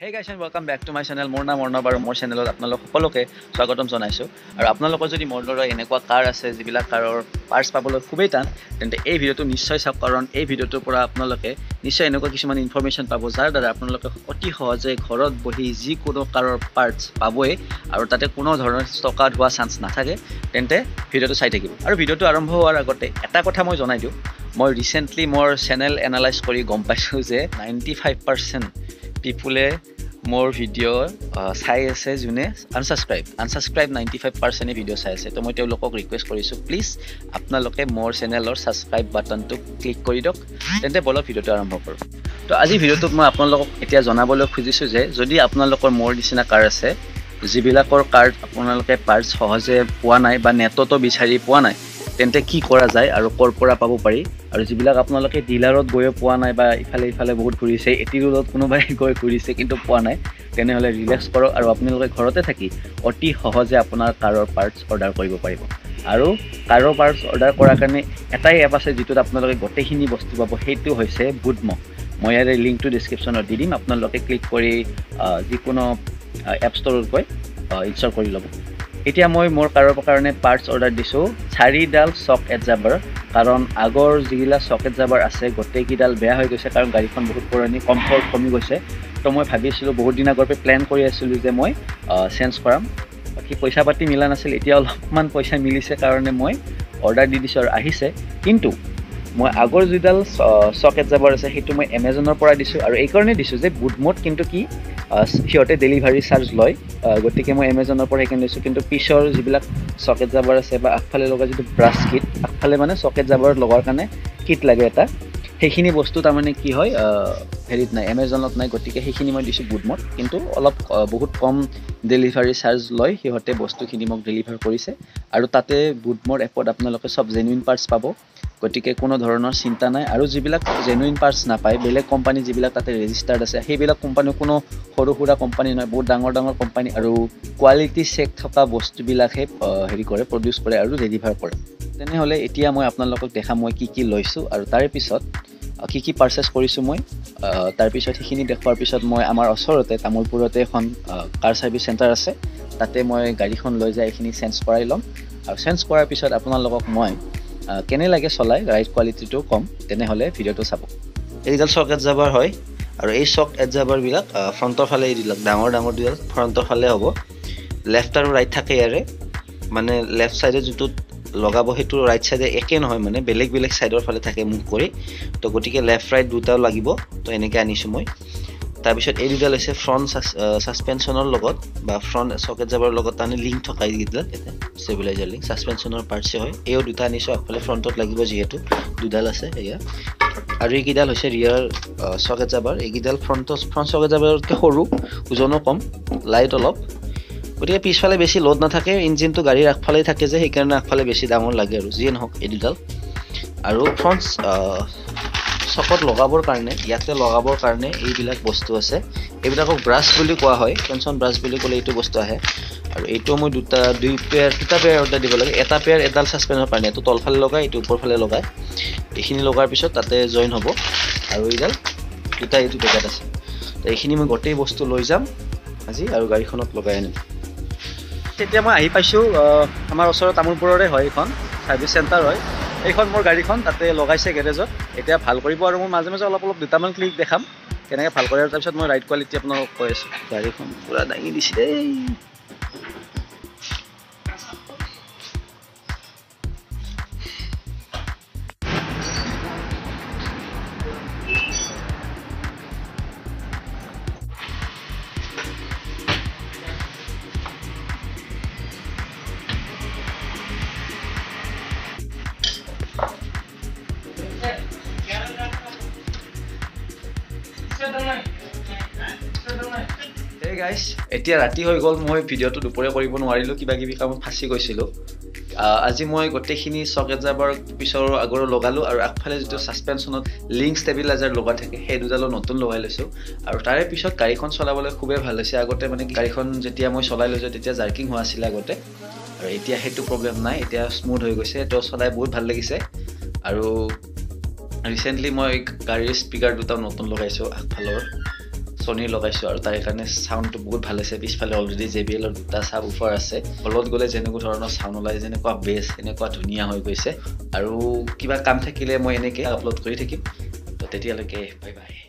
Hey guys and welcome back to my channel. Morna baru more channel or apna log khopaloke swagatom sonaisu. Aur apna log jodi model or enekwa car ase jibila car or parts pabolo khubei tan. Tente ei video to nishchoy sab karon ei video to pora apna loke nishchoy enekwa kishuman information pabo jar dara apna log oti hoje ghorot bohi ji kono car or parts paboe aur tate kono dhoroner stockar hua chance na thake. Tente video to sai thakibo. Aur video to arambho hoar agote eta kotha moi jonai diu. Moi recently more channel analyze kori gom paisu je 95% people more video size as unsubscribe 95% video size to moi te lokok request korisu please apna loke more channel or subscribe button to click kori dok tente bolo video to arambho koru to aji video to moi apna lokok etia janabole khujisu je jodi apna lokor more disina car ase jibilakor card apna loke parts sohoje pua nai ba neto to bichari pua nai tente ki kora jay aru kor pora pabu pari aru jibilak apnaloke dealer ot goye pua nai ba ifale bahut ghurise eti rodot kono bai goy ghurise kintu pua nai tene hole relax koro aru apnaloke ghorote thaki oti sohoje apnar caror parts order koribo paribo aru caror parts order kora karone etai app ase jitut apnaloke gote hini bostu pabo hetu hoise BOODMO moi are link to description ot didim apnaloke click kori je kono app store ot goy install kori lobo এতিয়া মই মোৰ কাৰৰ কাৰণে parts order দিছো 4 ডাল socket জাবৰ কাৰণ আগৰ জিলা socket জাবৰ আছে গটে কি ডাল বেয়া হৈ গৈছে কাৰণ গাড়ীখন বহুত পুৰণি কমফৰ্ট কমি গৈছে তো মই ভাবিছিলো বহুত দিন আগৰ পে প্ল্যান কৰি আছিলো যে মই চেঞ্জ কৰাম বাকি পইচা পাতি মিলা নাছিল এতিয়া অলপমান পইচা মিলিছে কাৰণে মই অৰ্ডাৰ দি দিছো আৰু আহিছে কিন্তু মই আগৰ জিডাল সকেট জাবৰ আছে হেতু মই Amazon পৰা দিছো আৰু এই কাৰণে দিছো যে BOODMOত কিন্তু কি সিহতে ডেলিভাৰি চাৰ্জ লয় গতিকে মই Amazon পৰা এখানে দিছো কিন্তু পিছৰ জিবিলাক সকেট জাবৰ আছে বা আগফালে লগা যেটো ব্ৰাশ কিট আগফালে মানে সকেট জাবৰ লগাৰ কাৰণে কিট লাগে এটা সেইখিনি বস্তু তাৰ মানে কি হয় হেৰিত নাই Amazonত নাই গতিকে সেইখিনি মই দিছো BOODMOত কিন্তু অলপ বহুত কম ডেলিভারি চার্জ লয় সিহতে বস্তুখিনি মোক ডেলিভার কৰিছে আৰু তাতে BOODMOৰ এপত আপোনালোকে সব জেনুইন পাৰ্টছ পাবো গটিকে কোনো ধৰণৰ চিন্তা নাই আৰু জিবিলাক জেনুইন পাৰ্টছ না পায় বেলে কোম্পানী জিবিলাক তাতে ৰেজিষ্টাৰ্ড আছে হেবিলা কোম্পানী কোনো হৰুহুৰা কোম্পানী নহয় বহুত ডাঙৰ কোম্পানী আৰু কোৱালিটি চেক থকা বস্তুবিলাকে হেৰি কৰে প্ৰডিউস কৰে আৰু ডেলিভাৰ কৰে তেনে হলে এতিয়া মই আপোনালোকক দেখা মই কি লৈছো আৰু তাৰ পিছত কি পাৰচেজ কৰিছো মই তাৰ পিছত সেইখিনি দেখৱাৰ পিছত মই আমাৰ অসৰতে তামুলপুৰতে এখন কাৰ সাৰ্ভিস সেন্টাৰ আছে তাতে মই গাড়ীখন লৈ যাই এইখিনি চেঞ্জ কৰাই লম আৰু চেঞ্জ কৰাৰ পিছত আপোনালোকক মই কেনে লাগে চলাই ৰাইট কোয়ালিটিটো কম তেনে হলে ভিডিওটো চাবো এইডাল সকেট জাবৰ হয় আৰু এই সকেট জাবৰ বিলাক ফ্ৰন্টৰ ফালে এইডাল ডাঙৰ ডিডাল ফ্ৰন্টৰ ফালে হ'ব লেফট আৰু ৰাইট থাকে ইয়াৰে মানে লেফট সাইডে যেটো লগাবো হেতু ৰাইট সাইডে একে নহয় মানে বেলেগ সাইডৰ ফালে থাকে মুভ কৰি তো গটিকে লেফট ৰাইট দুটা লাগিব তো এনেকে আনিছো মই তাৰ পিছত এই ডিডাল আছে ফ্ৰন্ট সাসপেনচনৰ লগত বা ফ্ৰন্ট সকেট জাবৰ লগত তানে লিংক থকাই দিলা এটা stabilizer link suspensionৰ পাৰ্টছে হয় এও দুটা নিছো আকলে ফ্ৰন্টত লাগিব যেহেতু দুডাল আছে এয়া আৰু এই কিডাল হৈছে ৰিয়াৰ সকেট জাবৰ এই কিডাল ফ্ৰন্ট সকেট জাবৰতকে সৰু ওজনো কম লাইট অলপ গটিয়া পিছফালে বেছি লোড না থাকে ইঞ্জিনটো গাড়ীৰ আগফালে থাকে যে সেই কাৰণে আগফালে বেছি ডাঙৰ লাগে আৰু যেন হক এই দুডাল আৰু ফ্ৰন্ট সপট লগাবৰ কাৰণে ইয়াতে লগাবৰ কাৰণে এইবিলাক বস্তু আছে এইবিলাকক ব্ৰাশ বুলি কোৱা হয় টেনচন ব্ৰাশ বুলি ক'লে এইটো বস্তু আহে আৰু এইটো মই দুই পেয়াৰ দুটা পেয়াৰ অৰ্ডাৰ দিব লাগে এটা পেয়াৰ এডাল সাসপেনৰ কাৰণে তো তলফালে লগাই এইটো ওপৰফালে লগাই এইখিনি লগাৰ পিছত তাতে জয়েন হ'ব আৰু এইডাল দুটা এইটো পেকেট আছে তো এইখিনি মই গটেই বস্তু লৈ যাম আজি আৰু গাড়ীখনত লগাই আনিম তেতিয়া মই আহি পাইছো আমাৰ ওচৰৰ তামুলপুৰৰে হয় এখন সাৰ্ভিস সেন্টাৰ হয় এখন মোৰ গাড়ীখন তাতে লগাইছে গ্যাৰেজত এতিয়া ভাল কৰিব আৰু মই মাজে মাজে অলপ দুটামান ক্লিক দেখাম কেনেকৈ ভাল কৰে আৰু তাৰ পিছত মই ৰাইট কোৱালিটি আপোনাক কৈ আছো গাড়ীখন পুৰা দাঙি দিছে এই Hey guys, এতিয়া ৰাতি হৈ গ'ল মই ভিডিওটো দুপৰীয়া কৰিব নোৱাৰিলো কিবা কাম ফাঁসি গৈছিল আজি মই গটেখিনি সকেট জাবৰ পিছৰ আগৰ লগালো আৰু আগফালে যেটো সাসপেনচনত লিংক ষ্টেবিলাইজাৰ লগা থাকে সেই দুডালো নতুন লগাই লৈছো আৰু তাৰে পিছত গাড়ীখন চলাবলৈ খুবই ভাল হৈছে আগতে মানে গাড়ীখন যেতিয়া মই চলাই লৈছো তেতিয়া জার্কিং হোৱা আছিল আগতে আৰু এতিয়া হেতু প্ৰবলেম নাই এতিয়া স্মুথ হৈ গৈছে তো চলাই বহুত ভাল লাগিছে আৰু recently মই গাড়ীৰ স্পিকাৰ দুটা নতুন লগাইছো আগফালৰ Sony লগাইছো আৰু তাৰ কাৰণে সাউন্ডটো বহুত ভাল আছে পিছফালে অলৰেডি JBL ৰ দুটা সাবউফাৰ আছে বলত গলে যেনেকুৱা ধৰণৰ সাউন্ড ওলাই যেনেকুৱা বেছ এনেকুৱা ধুনিয়া হৈ গৈছে আৰু কিবা কাম থাকিলে মই এনেকৈ আপলোড কৰি থাকিম তো তেতিয়ালৈকে বাই বাই